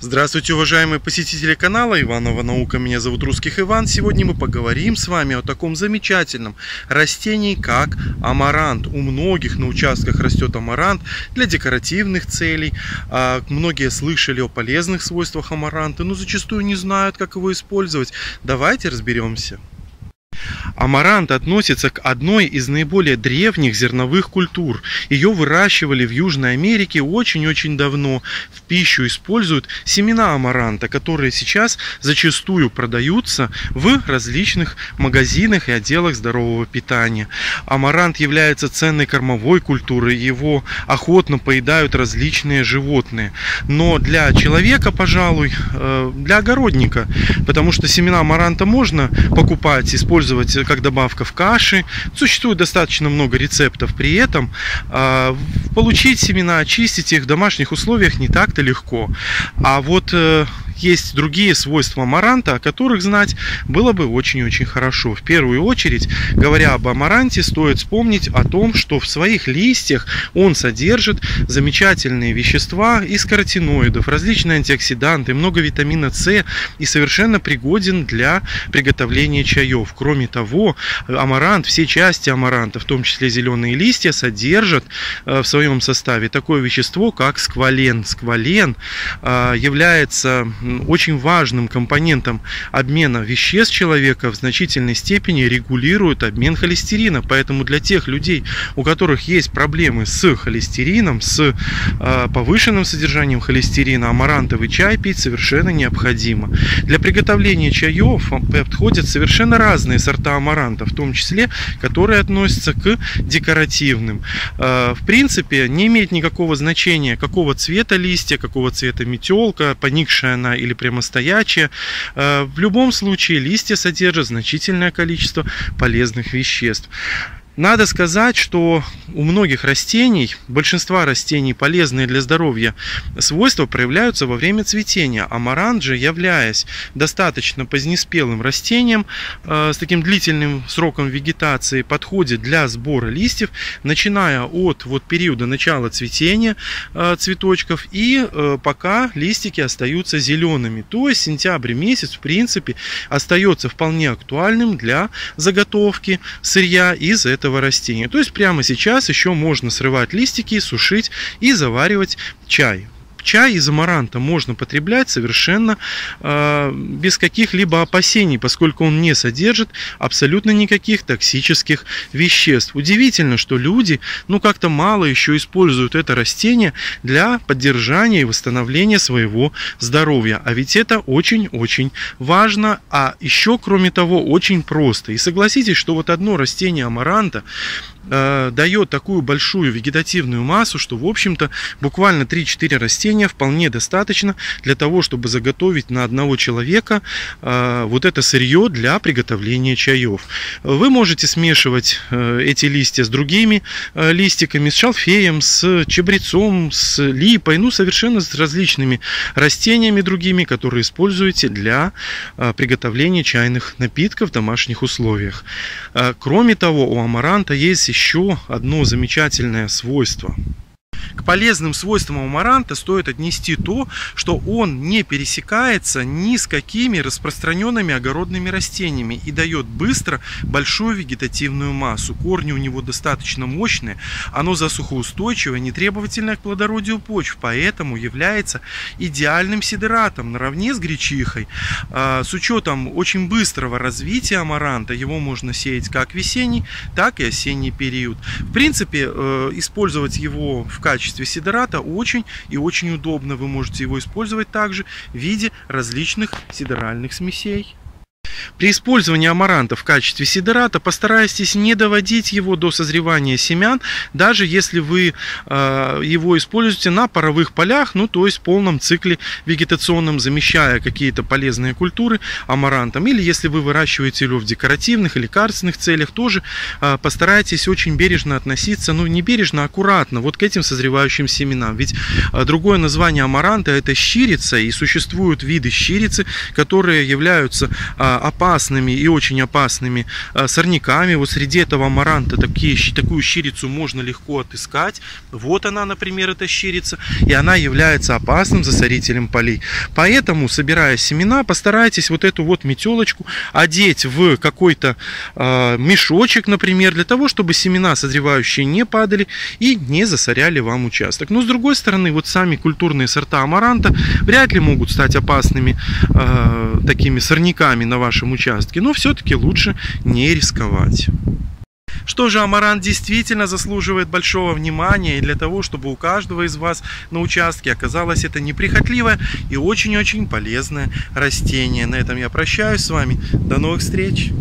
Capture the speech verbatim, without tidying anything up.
Здравствуйте, уважаемые посетители канала Иванова Наука. Меня зовут Русских Иван. Сегодня мы поговорим с вами о таком замечательном растении, как амарант. У многих на участках растет амарант для декоративных целей. Многие слышали о полезных свойствах амаранта, но зачастую не знают, как его использовать. Давайте разберемся. Амарант относится к одной из наиболее древних зерновых культур. Ее выращивали в Южной Америке очень-очень давно. В пищу используют семена амаранта, которые сейчас зачастую продаются в различных магазинах и отделах здорового питания. Амарант является ценной кормовой культурой, его охотно поедают различные животные. Но для человека, пожалуй, для огородника, потому что семена амаранта можно покупать, использовать как добавка в каши. Существует достаточно много рецептов. При этом э, получить семена, очистить их в домашних условиях не так-то легко. А вот э, есть другие свойства амаранта, о которых знать было бы очень-очень хорошо. В первую очередь, говоря об амаранте, стоит вспомнить о том, что в своих листьях он содержит замечательные вещества из каротиноидов, различные антиоксиданты, много витамина С и совершенно пригоден для приготовления чаев. Кроме того, амарант, все части амаранта, в том числе зеленые листья, содержат в своем составе такое вещество, как сквален. Сквален является очень важным компонентом обмена веществ человека, в значительной степени регулирует обмен холестерина. Поэтому для тех людей, у которых есть проблемы с холестерином, с э, повышенным содержанием холестерина, амарантовый чай пить совершенно необходимо. Для приготовления чаев подходят совершенно разные сорта амаранта, в том числе, которые относятся к декоративным. Э, в принципе, не имеет никакого значения, какого цвета листья, какого цвета метелка, поникшая она или прямостоячая. В любом случае листья содержат значительное количество полезных веществ. Надо сказать, что у многих растений, большинства растений, полезные для здоровья свойства проявляются во время цветения. Амарант же, являясь достаточно позднеспелым растением э, с таким длительным сроком вегетации, подходит для сбора листьев, начиная от вот, периода начала цветения э, цветочков и э, пока листики остаются зелеными. То есть сентябрь месяц, в принципе, остается вполне актуальным для заготовки сырья из этого растения. То есть прямо сейчас еще можно срывать листики, сушить и заваривать чай. Чай из амаранта можно потреблять совершенно э, без каких-либо опасений, поскольку он не содержит абсолютно никаких токсических веществ. Удивительно, что люди, ну, как-то мало еще используют это растение для поддержания и восстановления своего здоровья. А ведь это очень-очень важно, а еще, кроме того, очень просто. И согласитесь, что вот одно растение амаранта э, дает такую большую вегетативную массу, что, в общем-то, буквально три-четыре растения вполне достаточно для того, чтобы заготовить на одного человека э, вот это сырье для приготовления чаев. Вы можете смешивать э, эти листья с другими э, листиками, с шалфеем, с чабрецом, с липой, ну совершенно с различными растениями другими, которые используете для э, приготовления чайных напитков в домашних условиях. Э, кроме того, у амаранта есть еще одно замечательное свойство. К полезным свойствам амаранта стоит отнести то, что он не пересекается ни с какими распространенными огородными растениями и дает быстро большую вегетативную массу. Корни у него достаточно мощные, оно засухоустойчивое, нетребовательное к плодородию почв, поэтому является идеальным сидератом наравне с гречихой. С учетом очень быстрого развития амаранта его можно сеять как весенний, так и осенний период. В принципе, использовать его в качестве В качестве сидерата очень и очень удобно. Вы можете его использовать также в виде различных сидеральных смесей. При использовании амаранта в качестве сидерата постарайтесь не доводить его до созревания семян, даже если вы э, его используете на паровых полях, ну то есть в полном цикле вегетационном, замещая какие-то полезные культуры амарантом. Или если вы выращиваете его в декоративных или лекарственных целях, тоже э, постарайтесь очень бережно относиться, ну не бережно, аккуратно вот к этим созревающим семенам. Ведь э, другое название амаранта — это щирица, и существуют виды щирицы, которые являются э, опасными и очень опасными сорняками. Вот среди этого амаранта такие, такую щирицу можно легко отыскать. Вот она, например, эта щирица, и она является опасным засорителем полей. Поэтому, собирая семена, постарайтесь вот эту вот метелочку одеть в какой-то э, мешочек, например, для того, чтобы семена созревающие не падали и не засоряли вам участок. Но с другой стороны, вот сами культурные сорта амаранта вряд ли могут стать опасными э, такими сорняками на вашем участке, но все-таки лучше не рисковать. Что же, амарант действительно заслуживает большого внимания, и для того, чтобы у каждого из вас на участке оказалось это неприхотливое и очень-очень полезное растение. На этом я прощаюсь с вами. До новых встреч!